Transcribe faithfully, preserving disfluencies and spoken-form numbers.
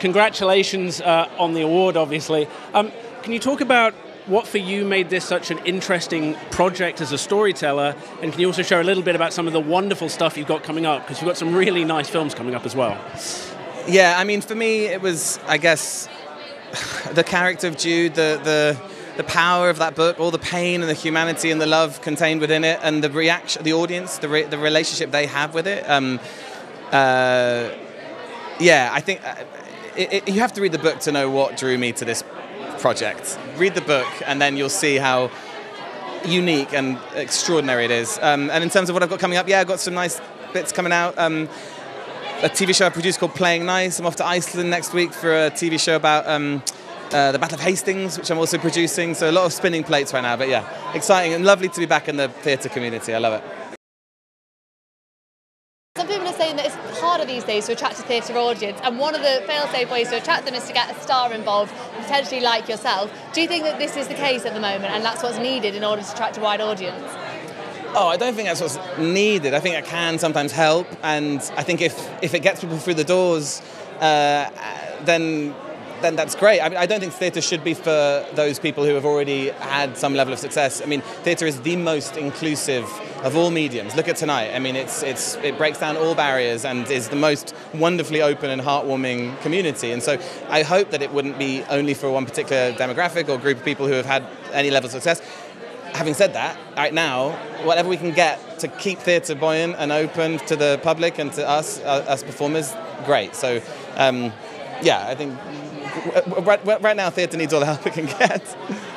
Congratulations uh, on the award, obviously. Um, can you talk about what for you made this such an interesting project as a storyteller? And can you also share a little bit about some of the wonderful stuff you've got coming up? Because you've got some really nice films coming up as well. Yeah, I mean, for me, it was, I guess, the character of Jude, the, the, the power of that book, all the pain and the humanity and the love contained within it, and the reaction, the audience, the, re the relationship they have with it. Um, uh, yeah, I think it, it, you have to read the book to know what drew me to this project. Read the book, and then you'll see how unique and extraordinary it is. Um, and in terms of what I've got coming up, yeah, I've got some nice bits coming out. Um, a T V show I produced called Playing Nice. I'm off to Iceland next week for a T V show about um, uh, the Battle of Hastings, which I'm also producing. So a lot of spinning plates right now, but yeah, exciting and lovely to be back in the theatre community. I love it. Some people are saying that it's harder these days to attract a theatre audience, and one of the fail-safe ways to attract them is to get a star involved, potentially like yourself. Do you think that this is the case at the moment, and that's what's needed in order to attract a wide audience? Oh, I don't think that's what's needed. I think it can sometimes help, and I think if, if it gets people through the doors, uh, then, then that's great. I mean, I don't think theatre should be for those people who have already had some level of success. I mean, theatre is the most inclusive of all mediums. Look at tonight. I mean, it's, it's, it breaks down all barriers and is the most wonderfully open and heartwarming community. And so I hope that it wouldn't be only for one particular demographic or group of people who have had any level of success. Having said that, right now, whatever we can get to keep theatre buoyant and open to the public and to us, uh, us performers, great. So, um, yeah, I think right, right now theatre needs all the help it can get.